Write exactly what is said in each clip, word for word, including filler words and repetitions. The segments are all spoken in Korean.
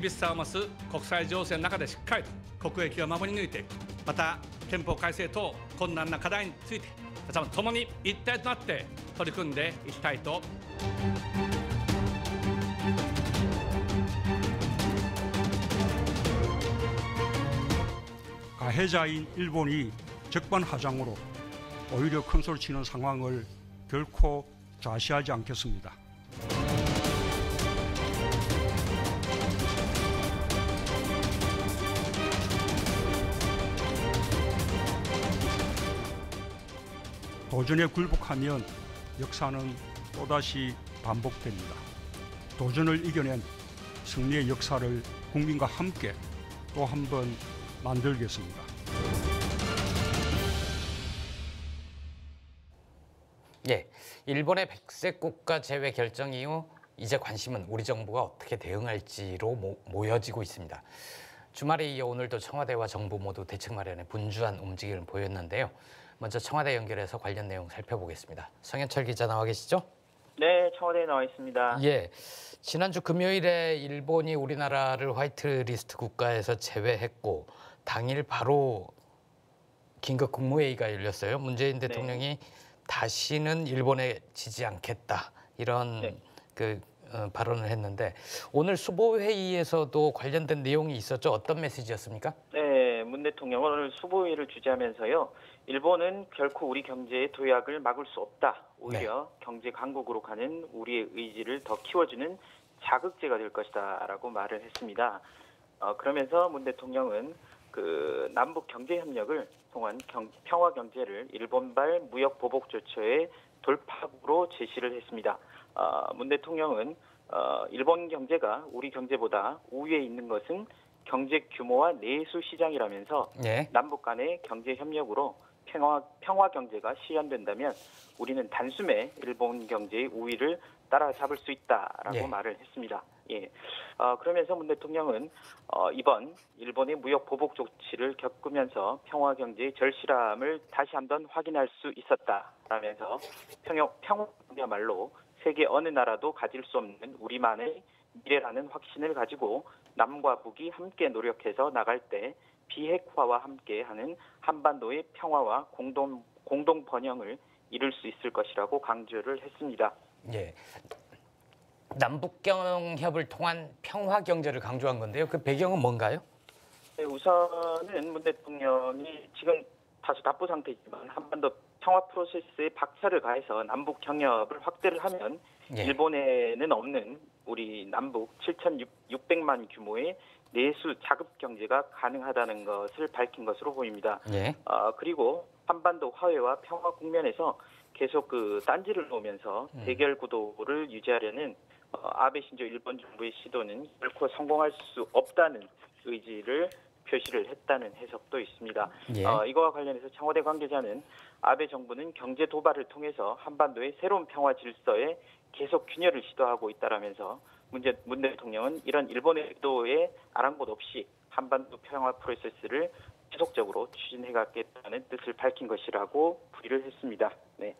厳しさを増す国際情勢の中でしっかりと国益を守り抜いていく、また憲法改正等困難な課題について共に一体となって取り組んでいきたいと。가해자인 일본이 적반하장으로 오히려 큰 소리치는 상황을 결코 좌시하지 않겠습니다. 도전에 굴복하면 역사는 또다시 반복됩니다. 도전을 이겨낸 승리의 역사를 국민과 함께 또 한 번 만들겠습니다. 예, 일본의 백색 국가 제외 결정 이후 이제 관심은 우리 정부가 어떻게 대응할지로 모, 모여지고 있습니다. 주말에 이어 오늘도 청와대와 정부 모두 대책 마련에 분주한 움직임을 보였는데요. 먼저 청와대 연결해서 관련 내용 살펴보겠습니다. 성연철 기자 나와 계시죠? 네, 청와대에 나와 있습니다. 예, 지난주 금요일에 일본이 우리나라를 화이트리스트 국가에서 제외했고 당일 바로 긴급 국무회의가 열렸어요. 문재인 대통령이 네. 다시는 일본에 지지 않겠다 이런 네. 그 어, 발언을 했는데 오늘 수보회의에서도 관련된 내용이 있었죠. 어떤 메시지였습니까? 네, 문 대통령은 오늘 수보회의를 주재하면서요. 일본은 결코 우리 경제의 도약을 막을 수 없다. 오히려 네. 경제 강국으로 가는 우리의 의지를 더 키워주는 자극제가 될 것이다 라고 말을 했습니다. 어, 그러면서 문 대통령은 그 남북 경제 협력을 통한 경, 평화 경제를 일본발 무역 보복 조처의 돌파구로 제시를 했습니다. 어, 문 대통령은 어, 일본 경제가 우리 경제보다 우위에 있는 것은 경제 규모와 내수 시장이라면서 네. 남북 간의 경제 협력으로 평화, 평화 경제가 실현된다면 우리는 단숨에 일본 경제의 우위를 따라잡을 수 있다라고 예. 말을 했습니다. 예. 어, 그러면서 문 대통령은 어, 이번 일본의 무역 보복 조치를 겪으면서 평화 경제의 절실함을 다시 한번 확인할 수 있었다라면서 평화 경제야말로 세계 어느 나라도 가질 수 없는 우리만의 미래라는 확신을 가지고 남과 북이 함께 노력해서 나갈 때 비핵화와 함께하는 한반도의 평화와 공동, 공동 번영을 이룰 수 있을 것이라고 강조를 했습니다. 예, 남북경협을 통한 평화 경제를 강조한 건데요. 그 배경은 뭔가요? 네, 우선은 문 대통령이 지금 다소 답보 상태이지만 한반도 평화 프로세스에 박차를 가해서 남북 경협을 확대를 하면 예. 일본에는 없는 우리 남북 칠천육백만 규모의 내수 자급 경제가 가능하다는 것을 밝힌 것으로 보입니다. 예. 어, 그리고 한반도 화해와 평화 국면에서 계속 그 딴지를 놓으면서 음. 대결 구도를 유지하려는 어, 아베 신조 일본 정부의 시도는 결코 성공할 수 없다는 의지를 표시를 했다는 해석도 있습니다. 예. 어, 이거와 관련해서 청와대 관계자는 아베 정부는 경제 도발을 통해서 한반도의 새로운 평화 질서에 계속 균열을 시도하고 있다라면서 문제, 문 대통령은 이런 일본의 의도에 아랑곳 없이 한반도 평화 프로세스를 지속적으로 추진해가겠다는 뜻을 밝힌 것이라고 풀이를 했습니다. 네.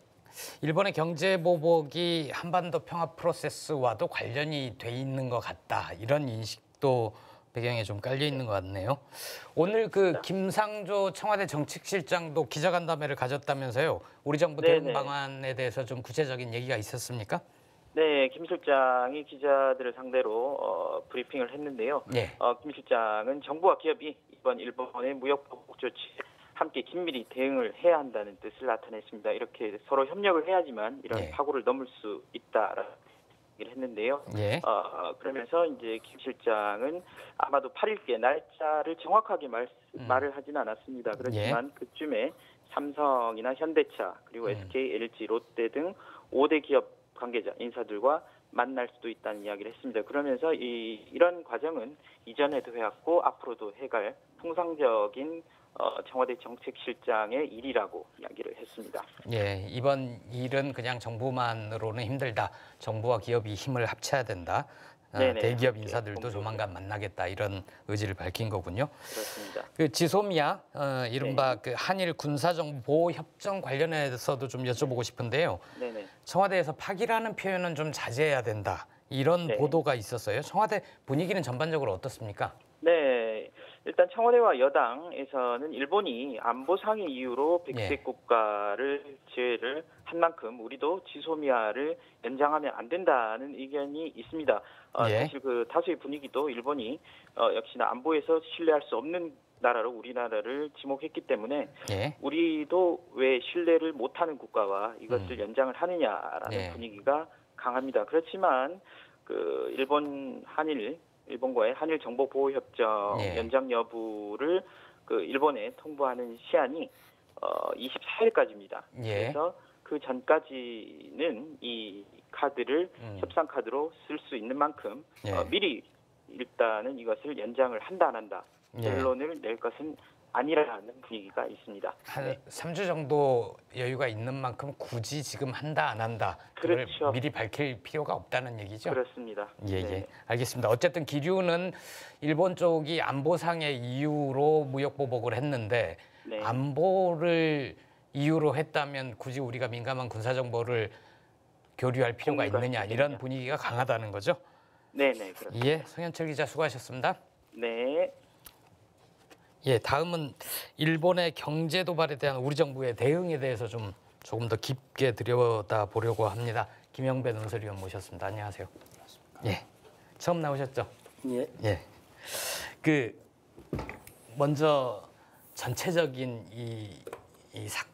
일본의 경제 보복이 한반도 평화 프로세스와도 관련이 돼 있는 것 같다. 이런 인식도 배경에 좀 깔려 있는 것 같네요. 오늘 그 김상조 청와대 정책실장도 기자간담회를 가졌다면서요. 우리 정부 대응 네네. 방안에 대해서 좀 구체적인 얘기가 있었습니까? 네, 김 실장이 기자들을 상대로 어, 브리핑을 했는데요. 네. 어, 김 실장은 정부와 기업이 이번 일본의 무역 보복 조치에 함께 긴밀히 대응을 해야 한다는 뜻을 나타냈습니다. 이렇게 서로 협력을 해야지만 이런 네. 파고를 넘을 수 있다라는 얘기를 했는데요. 네. 어, 그러면서 이제 김 실장은 아마도 팔 일께 날짜를 정확하게 말, 음. 말을 하진 않았습니다. 그렇지만 네. 그쯤에 삼성이나 현대차 그리고 에스케이, 엘지, 롯데 등 오 대 기업 관계자, 인사들과 만날 수도 있다는 이야기를 했습니다. 그러면서 이, 이런 과정은 이전에도 해왔고 앞으로도 해갈 통상적인 어, 청와대 정책실장의 일이라고 이야기를 했습니다. 예, 이번 일은 그냥 정부만으로는 힘들다. 정부와 기업이 힘을 합쳐야 된다. 네네. 대기업 인사들도 조만간 만나겠다 이런 의지를 밝힌 거군요. 그렇습니다. 그 지소미아 어, 이른바 네. 그 한일 군사정보 보호 협정 관련해서도 좀 여쭤보고 싶은데요. 네네. 청와대에서 파기라는 표현은 좀 자제해야 된다 이런 네. 보도가 있었어요. 청와대 분위기는 전반적으로 어떻습니까? 네. 일단 청와대와 여당에서는 일본이 안보 상의 이유로 백색 국가를 제외를 한 만큼 우리도 지소미아를 연장하면 안 된다는 의견이 있습니다. 어, 예. 사실 그 다수의 분위기도 일본이 어, 역시나 안보에서 신뢰할 수 없는 나라로 우리나라를 지목했기 때문에 예. 우리도 왜 신뢰를 못하는 국가와 이것을 음. 연장을 하느냐라는 예. 분위기가 강합니다. 그렇지만 그 일본 한일 일본과의 한일 정보 보호 협정 예. 연장 여부를 그 일본에 통보하는 시한이 어 이십사일까지입니다. 예. 그래서 그 전까지는 이 카드를 음. 협상 카드로 쓸 수 있는 만큼 예. 어, 미리 일단은 이것을 연장을 한다 안 한다 결론을 예. 낼 것은 아니라는 분위기가 있습니다. 한 네. 삼 주 정도 여유가 있는 만큼 굳이 지금 한다 안 한다 그걸 그렇죠. 미리 밝힐 필요가 없다는 얘기죠. 그렇습니다. 예예. 네. 예. 알겠습니다. 어쨌든 기류는 일본 쪽이 안보상의 이유로 무역 보복을 했는데 네. 안보를 이유로 했다면 굳이 우리가 민감한 군사 정보를 교류할 필요가 있느냐 이런 분위기가 강하다는 거죠. 네네. 네, 그렇습니다. 예, 성현철 기자 수고하셨습니다. 네. 예, 다음은 일본의 경제 도발에 대한 우리 정부의 대응에 대해서 좀 조금 더 깊게 들여다보려고 합니다. 김영배 논설위원 모셨습니다. 안녕하세요. 안녕하십니까. 예, 처음 나오셨죠? 예. 예. 그 먼저 전체적인 이, 이 사,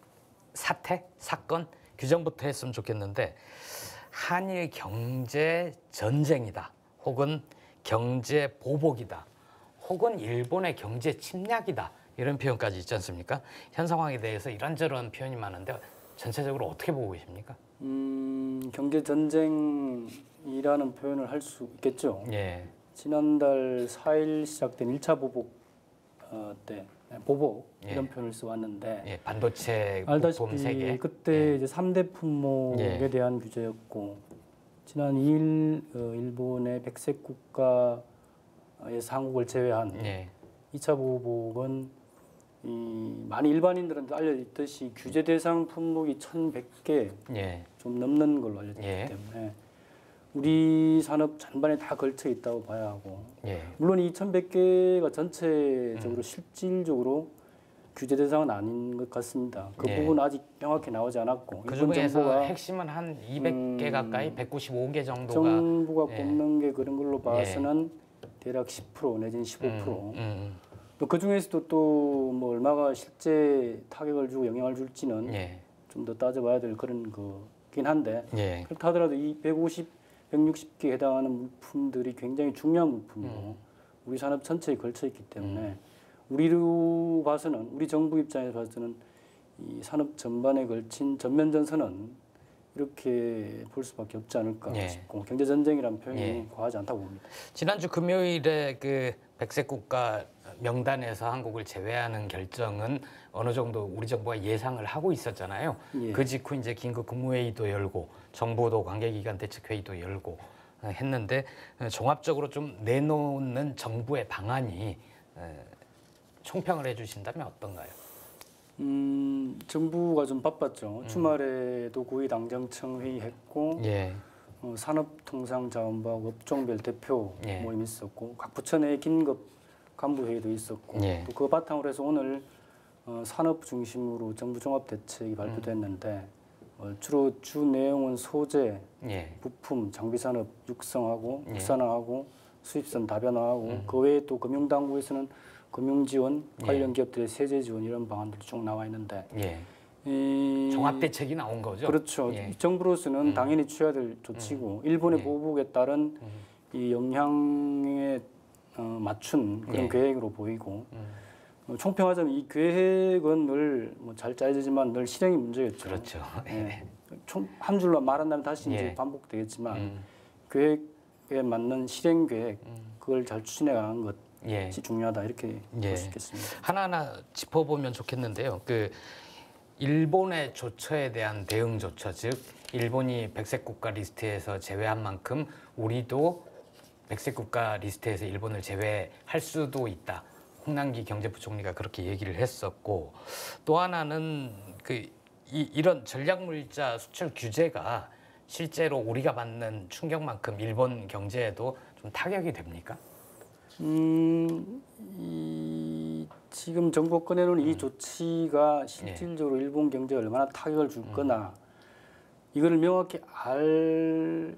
사태, 사건 규정부터 했으면 좋겠는데 한일 경제 전쟁이다, 혹은 경제 보복이다. 혹은 일본의 경제 침략이다 이런 표현까지 있지 않습니까? 현 상황에 대해서 이런저런 표현이 많은데 전체적으로 어떻게 보고 계십니까? 음, 경제 전쟁이라는 표현을 할 수 있겠죠. 예. 지난달 사일 시작된 일차 보복 어, 때 보복 예. 이런 표현을 써왔는데 예, 반도체 알다시피 세계. 그때 예. 이제 삼대 품목에 예. 대한 규제였고 지난 이일 어, 일본의 백색 국가 한국을 제외한 네. 이차 보복은 이 많이 일반인들한테 알려있듯이 규제 대상 품목이 천백 개 네. 좀 넘는 걸로 알려졌기 네. 때문에 우리 산업 전반에 다 걸쳐 있다고 봐야 하고 네. 물론 이 천백 개가 전체적으로 음. 실질적으로 규제 대상은 아닌 것 같습니다. 그 네. 부분 아직 명확히 나오지 않았고 그 중에서 핵심은 한 이백 개 가까이 음, 백구십오 개 정도가 정부가 네. 뽑는 게 그런 걸로 봐서는 네. 대략 십 퍼센트 내지는 십오 퍼센트. 음, 음. 또 그 중에서도 또 뭐 얼마가 실제 타격을 주고 영향을 줄지는 예. 좀 더 따져봐야 될 그런 거긴 한데 예. 그렇다 하더라도 이 백오십, 백육십 개에 해당하는 물품들이 굉장히 중요한 물품이고 음. 우리 산업 전체에 걸쳐 있기 때문에 음. 우리로 봐서는 우리 정부 입장에서 봐서는 이 산업 전반에 걸친 전면 전선은 이렇게 볼 수밖에 없지 않을까 예. 싶고 경제 전쟁이라는 표현이 예. 과하지 않다고 봅니다. 지난주 금요일에 그 백색 국가 명단에서 한국을 제외하는 결정은 어느 정도 우리 정부가 예상을 하고 있었잖아요. 예. 그 직후 이제 긴급 국무회의도 열고 정부도 관계기관 대책회의도 열고 했는데 종합적으로 좀 내놓는 정부의 방안이 총평을 해주신다면 어떤가요? 음, 정부가 좀 바빴죠. 음. 주말에도 고위당정청 회의했고 예. 어, 산업통상자원부하고 업종별 대표 예. 모임 있었고 각 부처 내 긴급 간부회의도 있었고 예. 또 그 바탕으로 해서 오늘 어, 산업 중심으로 정부 종합대책이 발표됐는데 음. 어, 주로 주 내용은 소재, 예. 부품, 장비산업 육성하고 예. 육산화하고 수입선 다변화하고 음. 그 외에 또 금융당국에서는 금융지원, 관련 예. 기업들의 세제지원 이런 방안들이 쭉 나와 있는데 예. 이... 종합대책이 나온 거죠? 그렇죠. 예. 정부로서는 음. 당연히 취해야 될 조치고 음. 일본의 예. 보복에 따른 음. 이 영향에 어, 맞춘 그런 예. 계획으로 보이고 음. 어, 총평하자면 이 계획은 늘 뭐 잘 짜지지만 늘 실행이 문제겠죠. 그렇죠. 예. 총, 한 줄로 말한다면 다시 예. 이제 반복되겠지만 음. 계획에 맞는 실행 계획 음. 그걸 잘 추진해가는 것. 예. 중요하다 이렇게 예. 볼 수 있겠습니다. 하나하나 짚어보면 좋겠는데요. 그 일본의 조처에 대한 대응 조처, 즉 일본이 백색 국가 리스트에서 제외한 만큼 우리도 백색 국가 리스트에서 일본을 제외할 수도 있다. 홍남기 경제부총리가 그렇게 얘기를 했었고, 또 하나는 그 이, 이런 전략물자 수출 규제가 실제로 우리가 받는 충격만큼 일본 경제에도 좀 타격이 됩니까? 음, 이, 지금 정부권에 놓은 음. 이 조치가 실질적으로 예. 일본 경제에 얼마나 타격을 줄 음. 거나 이걸 명확히 알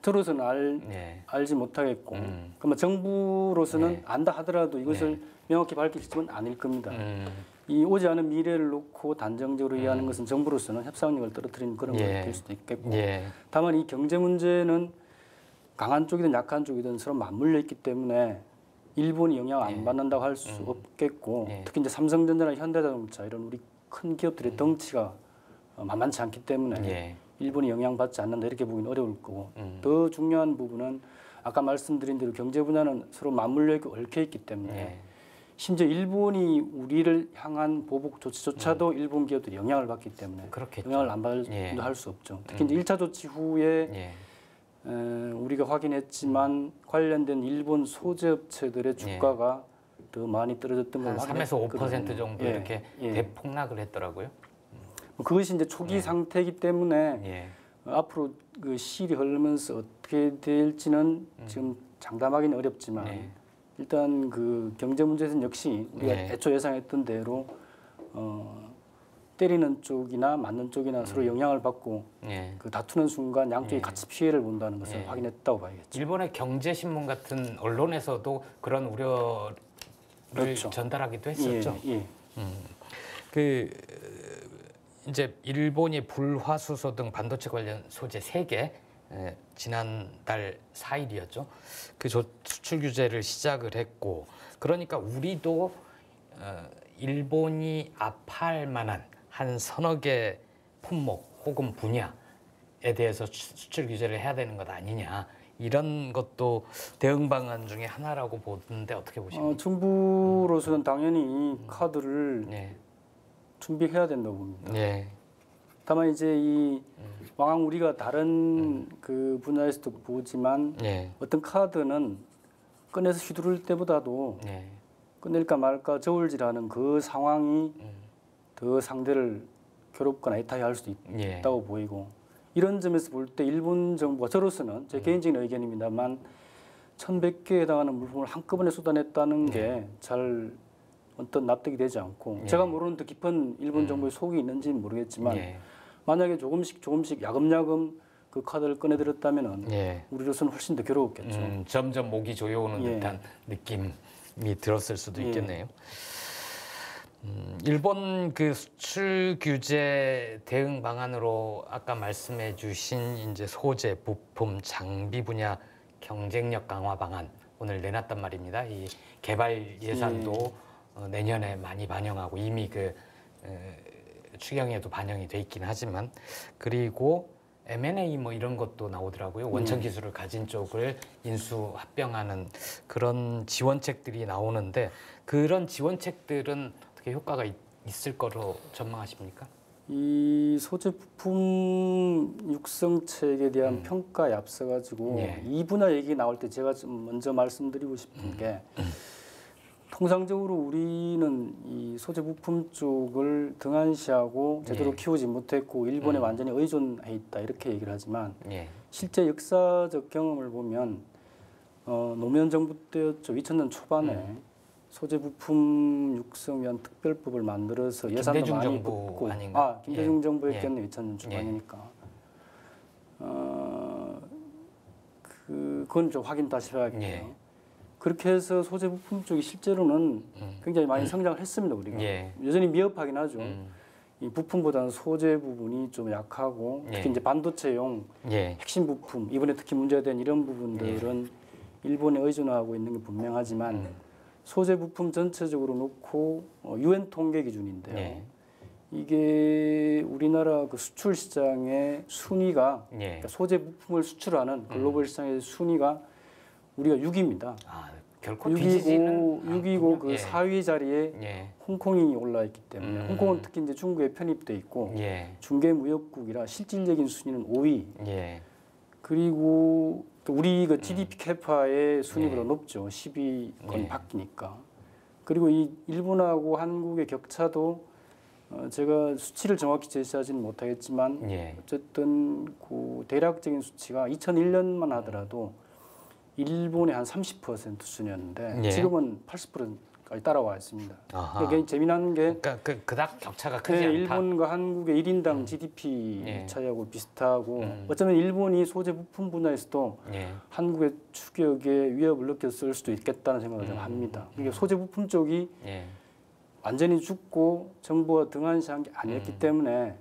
들어서는 알, 예. 알지 못하겠고 음. 그러면 정부로서는 예. 안다 하더라도 이것을 예. 명확히 밝힐 수는 아닐 겁니다. 음. 이 오지 않은 미래를 놓고 단정적으로 음. 이해하는 것은 정부로서는 협상력을 떨어뜨리는 그런 것이 예. 될 수도 있겠고 예. 다만 이 경제 문제는 강한 쪽이든 약한 쪽이든 서로 맞물려 있기 때문에 일본이 영향을 안 예. 받는다고 할 수 음. 없겠고 예. 특히 이제 삼성전자나 현대자동차 이런 우리 큰 기업들의 음. 덩치가 만만치 않기 때문에 예. 일본이 영향받지 않는다 이렇게 보기는 어려울 거고 음. 더 중요한 부분은 아까 말씀드린 대로 경제 분야는 서로 맞물려 있고 얽혀 있기 때문에 예. 심지어 일본이 우리를 향한 보복 조치조차도 음. 일본 기업들이 영향을 받기 때문에 그렇겠죠. 영향을 안 받을 예. 수 없죠. 특히 음. 이제 일 차 조치 후에 예. 에, 우리가 확인했지만 음. 관련된 일본 소재업체들의 주가가 예. 더 많이 떨어졌던 걸 확인했거든요. 삼에서 오 퍼센트 정도 예. 이렇게 예. 대폭락을 했더라고요. 그것이 이제 초기 예. 상태이기 때문에 예. 어, 앞으로 그 시일이 흐르면서 어떻게 될지는 음. 지금 장담하기는 어렵지만 예. 일단 그 경제 문제에서는 역시 우리가 예. 애초 예상했던 대로 어, 때리는 쪽이나 맞는 쪽이나 음. 서로 영향을 받고 예. 그 다투는 순간 양쪽이 예. 같이 피해를 본다는 것을 예. 확인했다고 봐야겠죠. 일본의 경제신문 같은 언론에서도 그런 우려를 그렇죠. 전달하기도 했었죠. 예. 예. 음. 그 이제 일본이 불화수소 등 반도체 관련 소재 세 개 예, 지난달 사 일이었죠. 그 수출 규제를 시작을 했고, 그러니까 우리도 어, 일본이 아파할 만한 한 서너 개 품목 혹은 분야에 대해서 수출 규제를 해야 되는 것 아니냐, 이런 것도 대응 방안 중에 하나라고 보는데 어떻게 보십니까? 어, 정부로서는 당연히 이 카드를 예. 준비해야 된다고 봅니다. 예. 다만 이제 이 왕왕 우리가 다른 음. 그 분야에서도 보지만 예. 어떤 카드는 꺼내서 휘두를 때보다도 예. 꺼낼까 말까 저울질하는 그 상황이 음. 더 상대를 괴롭거나 애타게 할 수도 예. 있다고 보이고, 이런 점에서 볼 때 일본 정부가 저로서는 제 음. 개인적인 의견입니다만 천백 개에 해당하는 물품을 한꺼번에 쏟아냈다는 예. 게 잘 어떤 납득이 되지 않고 예. 제가 모르는 더 깊은 일본 정부의 음. 속이 있는지는 모르겠지만 예. 만약에 조금씩 조금씩 야금야금 그 카드를 꺼내들었다면 예. 우리로서는 훨씬 더 괴로웠겠죠. 음, 점점 목이 조여오는 예. 듯한 느낌이 들었을 수도 있겠네요. 예. 음, 일본 그 수출 규제 대응 방안으로 아까 말씀해 주신 이제 소재, 부품, 장비 분야 경쟁력 강화 방안 오늘 내놨단 말입니다. 이 개발 예산도 예. 어, 내년에 많이 반영하고 이미 그 에, 추경에도 반영이 돼 있긴 하지만, 그리고 엠 앤 에이 뭐 이런 것도 나오더라고요. 원천 기술을 가진 쪽을 인수 합병하는 그런 지원책들이 나오는데, 그런 지원책들은 어떻게 효과가 있, 있을 거로 전망하십니까? 이 소재 부품 육성책에 대한 음. 평가에 앞서 가지고 예. 이 분야 얘기 나올 때 제가 좀 먼저 말씀드리고 싶은 음. 게. 통상적으로 우리는 이 소재 부품 쪽을 등한시하고 제대로 예. 키우지 못했고 일본에 음. 완전히 의존해 있다 이렇게 얘기를 하지만 예. 실제 역사적 경험을 보면 어, 노무현 정부 때였죠. 이천 년 초반에 음. 소재 부품 육성 위한 특별법을 만들어서 예산도 많이 붓고 아 김대중 예. 정부였겠네요. 이천 년 초반이니까 예. 어, 그, 그건 좀 확인 다시 해야겠네요. 예. 그렇게 해서 소재 부품 쪽이 실제로는 음. 굉장히 많이 음. 성장을 했습니다. 우리가 예. 여전히 미흡하긴 하죠. 음. 이 부품보다는 소재 부분이 좀 약하고 예. 특히 이제 반도체용 예. 핵심 부품 이번에 특히 문제가 된 이런 부분들은 예. 일본에 의존하고 있는 게 분명하지만 음. 소재 부품 전체적으로 놓고 유엔 통계 기준인데요. 예. 이게 우리나라 그 수출 시장의 순위가 예. 그러니까 소재 부품을 수출하는 글로벌 음. 시장의 순위가 우리가 육 위입니다. 아, 결코 뒤지지는 육 위고 그 예. 사 위 자리에 예. 홍콩이 올라 있기 때문에 음. 홍콩은 특히 이제 중국에 편입돼 있고 예. 중개무역국이라 실질적인 순위는 오 위. 예. 그리고 우리 그 지디피 캐파의 순위보다 네. 높죠. 십위권 네. 바뀌니까. 그리고 이 일본하고 한국의 격차도 어 제가 수치를 정확히 제시하지는 못하겠지만 네. 어쨌든 그 대략적인 수치가 이천일년만 하더라도 일본의 한 삼십 퍼센트 수준이었는데 네. 지금은 팔십 퍼센트까지 따라와 있습니다. 굉장히 재미난 게 그러니까 그, 그닥 격차가 크지 네, 않다. 일본과 한국의 일인당 음. 지디피 네. 차이하고 비슷하고 음. 어쩌면 일본이 소재 부품 분야에서도 네. 한국의 추격에 위협을 느꼈을 수도 있겠다는 생각을 음. 합니다. 그러니까 소재 부품 쪽이 네. 완전히 죽고 정부가 등한시한 게 아니었기 음. 때문에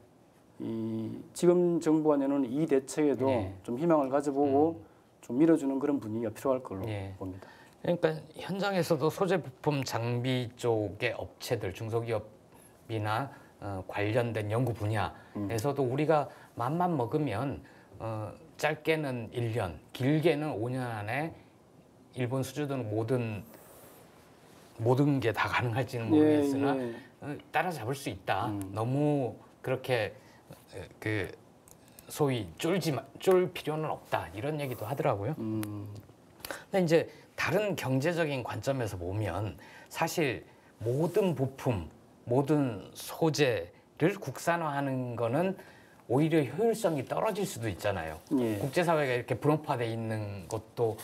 이 지금 정부가 내놓은 이 대책에도 네. 좀 희망을 가져보고 음. 좀 밀어주는 그런 분위기가 필요할 걸로 예. 봅니다. 그러니까 현장에서도 소재 부품 장비 쪽의 업체들, 중소기업이나 어, 관련된 연구 분야에서도 음. 우리가 맘만 먹으면 어, 짧게는 일 년, 길게는 오 년 안에 일본 수주든 모든 모든 게 다 가능할지는 모르겠으나 예, 예. 어, 따라잡을 수 있다. 음. 너무 그렇게 그. 소위 쫄지 마, 쫄 필요는 없다 이런 얘기도 하더라고요. 음. 근데 이제 다른 경제적인 관점에서 보면 사실 모든 부품, 모든 소재를 국산화하는 거는 오히려 효율성이 떨어질 수도 있잖아요. 예. 국제사회가 이렇게 분업화돼 있는 것도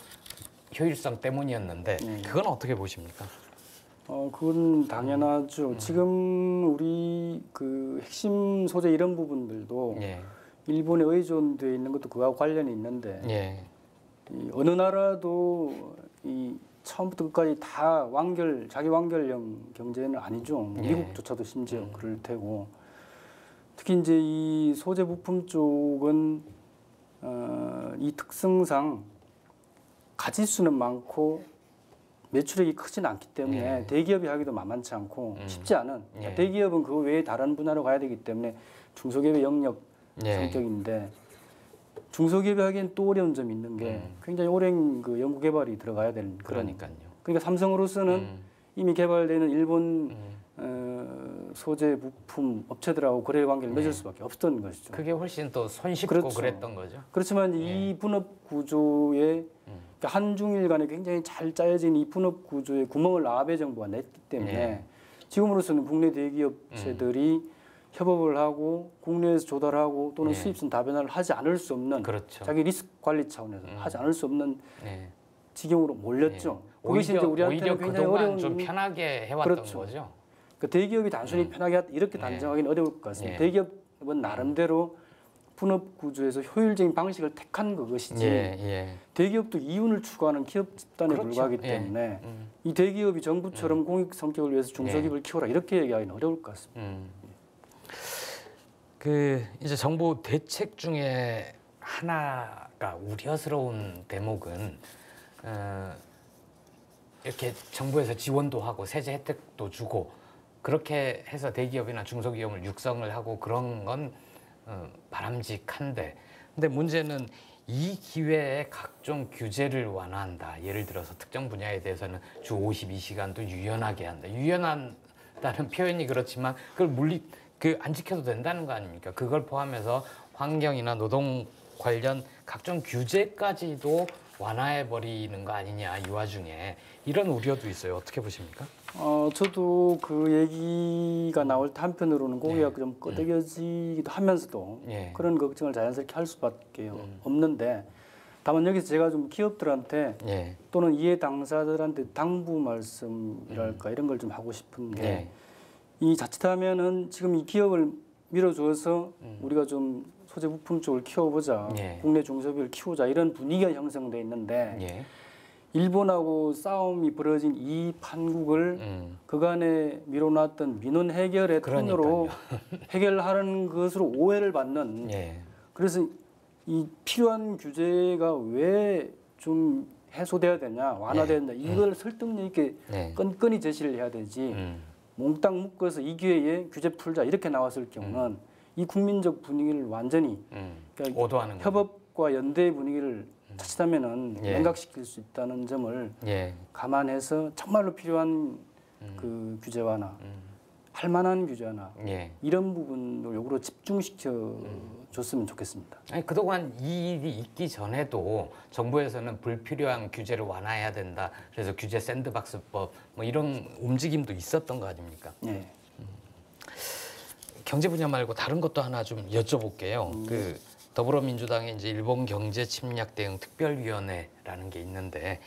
효율성 때문이었는데 예. 그건 어떻게 보십니까? 어 그건 당연하죠. 음. 지금 우리 그 핵심 소재 이런 부분들도. 예. 일본에 의존되어 있는 것도 그와 관련이 있는데 예. 이 어느 나라도 이 처음부터 끝까지 다 완결, 자기 완결형 경제는 아니죠. 예. 미국조차도 심지어 음. 그럴 테고 특히 이제 이 소재 부품 쪽은 어, 이 특성상 가질 수는 많고 매출액이 크진 않기 때문에 예. 대기업이 하기도 만만치 않고 음. 쉽지 않은 예. 대기업은 그 외에 다른 분야로 가야 되기 때문에 중소기업의 영역 예. 성격인데 중소기업이 하기엔 또 어려운 점이 있는 게 음. 굉장히 오랜 그 연구개발이 들어가야 되는 그런, 그러니까요. 그러니까 삼성으로서는 음. 이미 개발되는 일본 음. 어, 소재 부품 업체들하고 거래 관계를 맺을 예. 수밖에 없던 것이죠. 그게 훨씬 더 손쉽고 그렇죠. 그랬던 거죠. 그렇지만 예. 이 분업 구조에 음. 그러니까 한중일 간에 굉장히 잘 짜여진 이 분업 구조에 구멍을 아베 정부가 냈기 때문에 예. 지금으로서는 국내 대기업체들이 음. 협업을 하고 국내에서 조달하고 또는 네. 수입선 다변화를 하지 않을 수 없는 그렇죠. 자기 리스크 관리 차원에서 음. 하지 않을 수 없는 네. 지경으로 몰렸죠. 네. 오히려, 이제 오히려 그동안 어려운... 좀 편하게 해왔던 그렇죠. 거죠. 그 대기업이 단순히 음. 편하게 이렇게 단정하기는 네. 어려울 것 같습니다. 네. 대기업은 나름대로 분업 구조에서 효율적인 방식을 택한 그것이지 예, 예. 대기업도 이윤을 추구하는 기업 집단에 그렇죠. 불과하기 때문에 예. 음. 이 대기업이 정부처럼 음. 공익 성격을 위해서 중소기업을 예. 키워라 이렇게 얘기하기는 어려울 것 같습니다. 음. 그 이제 정부 대책 중에 하나가 우려스러운 대목은 어, 이렇게 정부에서 지원도 하고 세제 혜택도 주고 그렇게 해서 대기업이나 중소기업을 육성을 하고 그런 건 어, 바람직한데 근데 문제는 이 기회에 각종 규제를 완화한다. 예를 들어서 특정 분야에 대해서는 주 오십이시간도 유연하게 한다. 유연한다는 표현이 그렇지만 그걸 물리 그 안 지켜도 된다는 거 아닙니까? 그걸 포함해서 환경이나 노동 관련 각종 규제까지도 완화해 버리는 거 아니냐 이 와중에 이런 우려도 있어요. 어떻게 보십니까? 어 저도 그 얘기가 나올 때 한편으로는 고개가 네. 좀 끄덕여지기도 하면서도 네. 그런 걱정을 자연스럽게 할 수밖에 음. 없는데 다만 여기서 제가 좀 기업들한테 네. 또는 이해 당사자들한테 당부 말씀이랄까 음. 이런 걸 좀 하고 싶은 게. 네. 이 자칫하면은 지금 이 기업을 밀어줘서 음. 우리가 좀 소재 부품 쪽을 키워보자, 예. 국내 중소기업을 키우자 이런 분위기가 형성돼 있는데 예. 일본하고 싸움이 벌어진 이 판국을 음. 그간에 밀어놨던 민원 해결의 통로로 해결하는 것으로 오해를 받는 예. 그래서 이 필요한 규제가 왜 좀 해소돼야 되냐, 완화돼야 되냐 예. 이걸 음. 설득력 있게 예. 끈끈히 제시를 해야 되지. 음. 몽땅 묶어서 이 기회에 규제 풀자 이렇게 나왔을 경우는 음. 이 국민적 분위기를 완전히 음. 그러니까 오도하는 협업과 거예요. 연대의 분위기를 음. 자칫하면은 예. 냉각시킬 수 있다는 점을 예. 감안해서 정말로 필요한 음. 그 규제 완화, 음. 할 만한 규제 완화 예. 이런 부분을 요구로 집중시켜 음. 줬으면 좋겠습니다. 아니, 그동안 이 일이 있기 전에도 정부에서는 불필요한 규제를 완화해야 된다. 그래서 규제 샌드박스법 뭐 이런 움직임도 있었던 거 아닙니까? 네. 음. 경제 분야 말고 다른 것도 하나 좀 여쭤볼게요. 음. 그 더불어민주당의 이제 일본 경제 침략 대응 특별위원회라는 게 있는데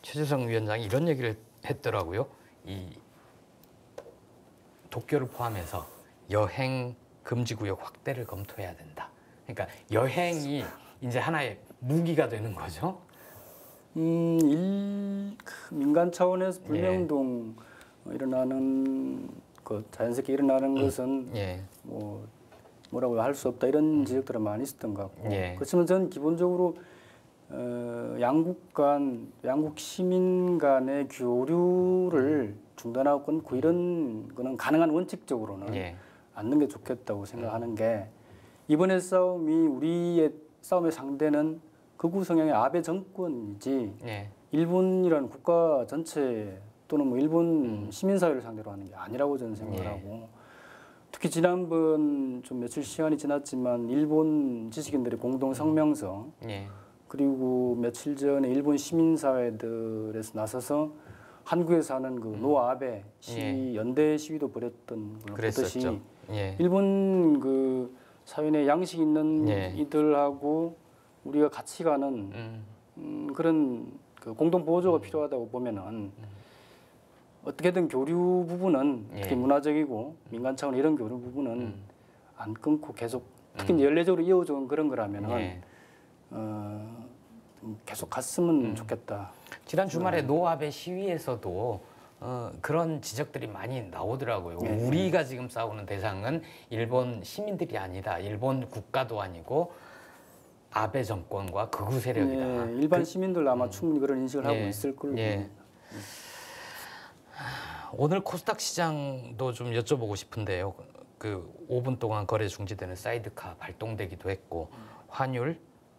최재성 위원장이 이런 얘기를 했더라고요. 이 도쿄를 포함해서 여행 금지구역 확대를 검토해야 된다. 그러니까 여행이 이제 하나의 무기가 되는 거죠. 음, 일, 그 민간 차원에서 불매운동 예. 일어나는 그 자연스럽게 일어나는 음. 것은 예. 뭐 뭐라고 할 수 없다 이런 지적들은 많이 있었던 것 같고 예. 그렇지만 저는 기본적으로 어, 양국 간, 양국 시민 간의 교류를 중단하고 끊고 이런 거는 가능한 원칙적으로는 예. 않는 게 좋겠다고 생각하는 게 이번에 싸움이 우리의 싸움의 상대는 극우 성향의 아베 정권이지 예. 일본이라는 국가 전체 또는 뭐 일본 음. 시민사회를 상대로 하는 게 아니라고 저는 생각을 예. 하고 특히 지난번 좀 며칠 시간이 지났지만 일본 지식인들의 공동 성명서 예. 그리고 며칠 전에 일본 시민사회들에서 나서서 한국에 사는 그 노 아베 시위, 예. 연대 시위도 벌였던 그랬듯이 예. 일본 그 사회의 양식 있는 예. 이들하고 우리가 같이 가는 음. 음, 그런 그 공동 보조가 음. 필요하다고 보면은 음. 어떻게든 교류 부분은 예. 특히 문화적이고 민간 차원 이런 교류 부분은 음. 안 끊고 계속 특히 음. 연례적으로 이어오는 그런 거라면은. 예. 어, 계속 갔으면 음. 좋겠다. 지난 주말에 음. 노 아베 시위에서도 어, 그런 지적들이 많이 나오더라고요. 예. 우리가 지금 싸우는 대상은 일본 시민들이 아니다. 일본 국가도 아니고 아베 정권과 극우 세력이다. 예. 일반 그, 시민들 아마 음. 충분히 그런 인식을 예. 하고 있을 걸로. 예. 예. 오늘 코스닥 시장도 좀 여쭤보고 싶은데요. 그 오 분 동안 거래 중지되는 사이드카 발동되기도 했고 음. 환율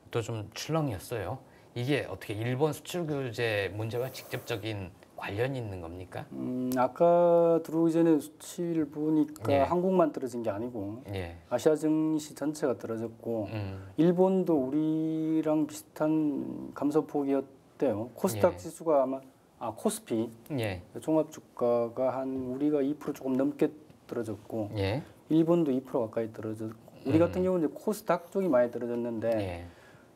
또 좀 출렁이었어요. 이게 어떻게 일본 수출 규제 문제와 직접적인 관련이 있는 겁니까? 음, 아까 들어오기 전에 수치를 보니까 예. 한국만 떨어진 게 아니고 예. 아시아 증시 전체가 떨어졌고 음. 일본도 우리랑 비슷한 감소폭이었대요. 코스닥 예. 지수가 아마 아 코스피 예. 종합 주가가 한 우리가 이 퍼센트 조금 넘게 떨어졌고 예. 일본도 이 퍼센트 가까이 떨어졌고 우리 음. 같은 경우는 이제 코스닥 쪽이 많이 떨어졌는데. 예.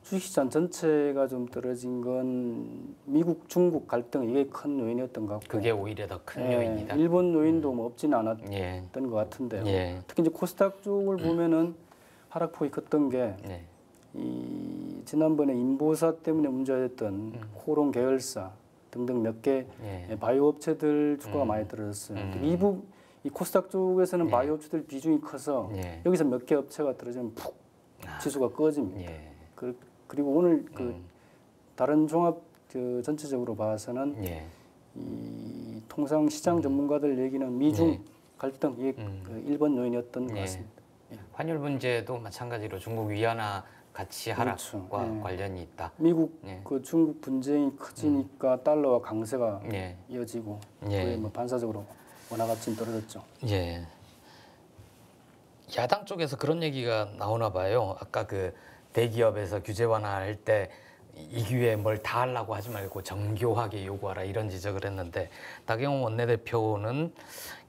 주식시장 전체가 좀 떨어진 건 미국, 중국 갈등 이게 큰 요인이었던 것 같고 그게 오히려 더 큰 예, 요인이다. 일본 요인도 음. 뭐 없지는 않았던 예. 것 같은데요. 예. 특히 이제 코스닥 쪽을 음. 보면은 하락폭이 컸던 게 예. 이 지난번에 인보사 때문에 문제였던 음. 코론 계열사 등등 몇 개 예. 바이오 업체들 주가가 음. 많이 떨어졌어요. 음. 미국 이 코스닥 쪽에서는 예. 바이오 업체들 비중이 커서 예. 여기서 몇 개 업체가 떨어지면 푹 지수가 꺼집니다. 예. 그, 그리고 오늘 그 음. 다른 종합 그 전체적으로 봐서는 예. 이 통상 시장 음. 전문가들 얘기는 미중 예. 갈등 이게 음. 그 일본 요인이었던 예. 것 같습니다. 예. 환율 문제도 마찬가지로 중국 위안화 가치 하락과 그렇죠. 예. 관련이 있다. 미국 예. 그 중국 분쟁이 커지니까 음. 달러와 강세가 예. 이어지고 예. 뭐 반사적으로 원화 가치는 떨어졌죠. 예. 야당 쪽에서 그런 얘기가 나오나 봐요. 아까 그 대기업에서 규제 완화할 때 이 기회에 뭘 다 하려고 하지 말고 정교하게 요구하라 이런 지적을 했는데 나경원 원내대표는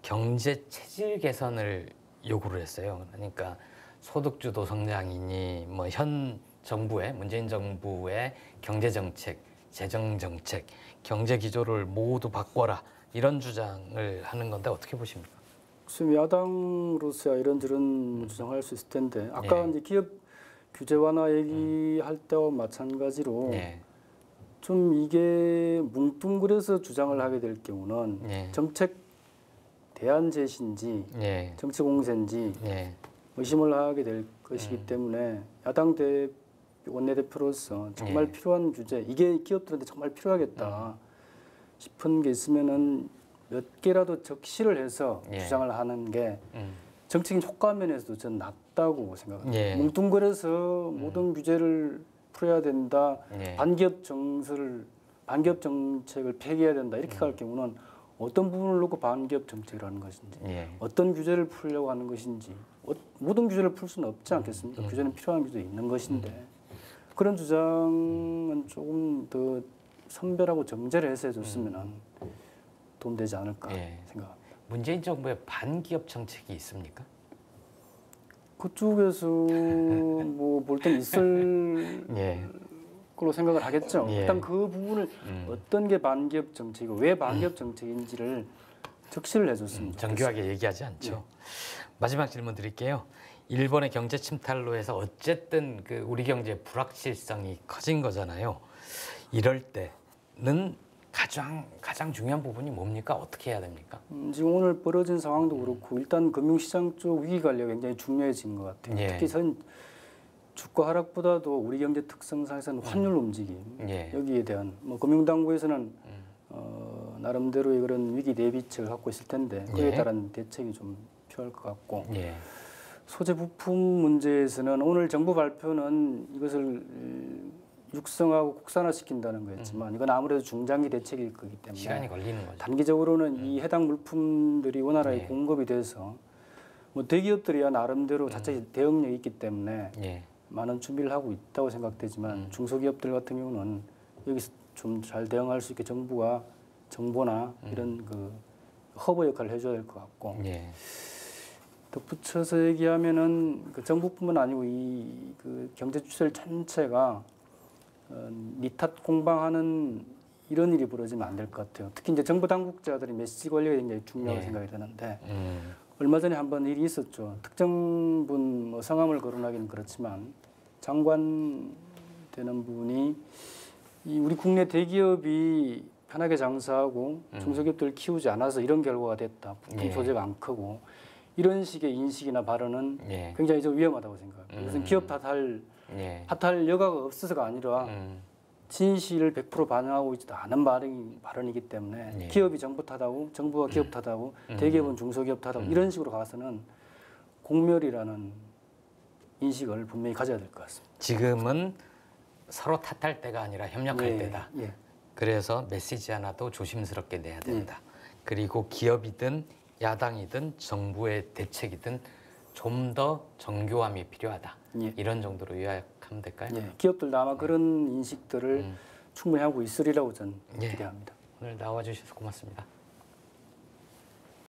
경제 체질 개선을 요구를 했어요. 그러니까 소득주도 성장이니 뭐 현 정부의 문재인 정부의 경제정책, 재정정책, 경제 기조를 모두 바꿔라 이런 주장을 하는 건데 어떻게 보십니까? 지금 야당으로서야 이런저런 주장할 수 있을 텐데 아까 예. 이제 기업 규제 완화 얘기할 때와 마찬가지로 예. 좀 이게 뭉뚱그려서 주장을 하게 될 경우는 예. 정책 대안 제시인지 예. 정치 공세인지 예. 의심을 하게 될 것이기 음. 때문에 야당 대, 원내대표로서 정말 예. 필요한 규제 이게 기업들한테 정말 필요하겠다 음. 싶은 게 있으면은 몇 개라도 적시를 해서 예. 주장을 하는 게 음. 정책인 효과 면에서도 전 낮다고 생각합니다. 예. 뭉뚱그려서 음. 모든 규제를 풀어야 된다, 예. 반기업 정서를 반기업 정책을 폐기해야 된다 이렇게 음. 갈 경우는 어떤 부분을 놓고 반기업 정책이라는 것인지, 예. 어떤 규제를 풀려고 하는 것인지, 어, 모든 규제를 풀 수는 없지 않겠습니까? 예. 규제는 필요한 규제 있는 것인데 음. 그런 주장은 조금 더 선별하고 정제를 해서 해줬으면 도움되지 않을까 예. 생각합니다. 문재인 정부의 반기업 정책이 있습니까? 그쪽에서 뭐 볼 땐 있을 예. 걸로 생각을 하겠죠. 예. 일단 그 부분을 음. 어떤 게 반기업 정책이고 왜 반기업 음. 정책인지를 적시를 해줬습니다. 음, 정교하게 좋겠습니다. 얘기하지 않죠. 예. 마지막 질문 드릴게요. 일본의 경제 침탈로 해서 어쨌든 그 우리 경제의 불확실성이 커진 거잖아요. 이럴 때는 가장 가장 중요한 부분이 뭡니까? 어떻게 해야 됩니까? 음, 지금 오늘 벌어진 상황도 그렇고 일단 금융시장 쪽 위기 관리가 굉장히 중요해진 것 같아요. 예. 특히 선 주가 하락보다도 우리 경제 특성상에서는 환율 움직임 예. 여기에 대한 뭐 금융당국에서는 음. 어, 나름대로의 그런 위기 대비책을 갖고 있을 텐데 그에 예. 따른 대책이 좀 필요할 것 같고 예. 소재 부품 문제에서는 오늘 정부 발표는 이것을 육성하고 국산화시킨다는 거였지만 이건 아무래도 중장기 대책일 거기 때문에 시간이 걸리는 거죠. 단기적으로는 음. 이 해당 물품들이 원활하게 예. 공급이 돼서 뭐 대기업들이야 나름대로 자체 음. 대응력이 있기 때문에 예. 많은 준비를 하고 있다고 생각되지만 음. 중소기업들 같은 경우는 여기서 좀 잘 대응할 수 있게 정부가 정보나 음. 이런 그 허브 역할을 해줘야 될 것 같고 예. 덧붙여서 얘기하면은 그 정부뿐만 아니고 이 그 경제 추세 전체가 어, 니탓 공방하는 이런 일이 벌어지면 안 될 것 같아요. 특히 이제 정부 당국자들이 메시지 관리가 굉장히 중요하다고 예. 생각이 드는데 음. 얼마 전에 한번 일이 있었죠. 특정 분 뭐 성함을 거론하기는 그렇지만 장관 되는 분이 이 우리 국내 대기업이 편하게 장사하고 음. 중소기업들을 키우지 않아서 이런 결과가 됐다. 부품 소재가 예. 안 크고 이런 식의 인식이나 발언은 예. 굉장히 좀 위험하다고 생각합니다. 무슨 음. 기업 탓할 예. 탓할 여가가 없어서가 아니라 음. 진실을 백 퍼센트 반영하고 있지도 않은 발언이, 발언이기 때문에 예. 기업이 정부 탓하고 정부가 기업 탓하고 음. 대기업은 중소기업 탓하고 음. 이런 식으로 가서는 공멸이라는 인식을 분명히 가져야 될 것 같습니다. 지금은 서로 탓할 때가 아니라 협력할 예. 때다. 예. 그래서 메시지 하나도 조심스럽게 내야 된다. 예. 그리고 기업이든 야당이든 정부의 대책이든 좀 더 정교함이 필요하다. 예. 이런 정도로 요약하면 될까요? 예. 기업들도 아마 음. 그런 인식들을 음. 충분히 하고 있으리라고 저는 예. 기대합니다. 오늘 나와주셔서 고맙습니다.